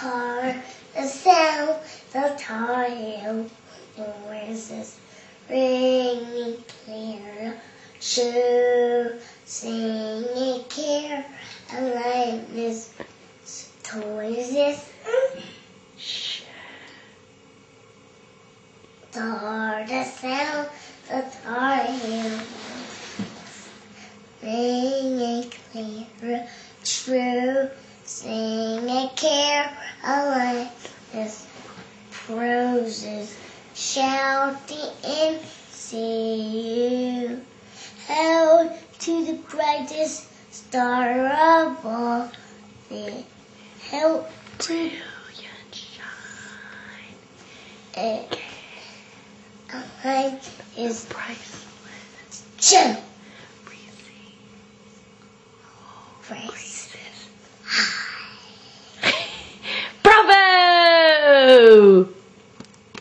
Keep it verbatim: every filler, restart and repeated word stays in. Tar the sound, the tar heel, the winds is ringing clear. Shoo, singing care, and lightness toys is Tar the sound, the tar heel, ringing clear. True, sing a care, a life is roses, shouting and see you. Hail to the brightest star of all, the hail to brilliant shine. It, a light is priceless. Chill. Priceless. Bravo!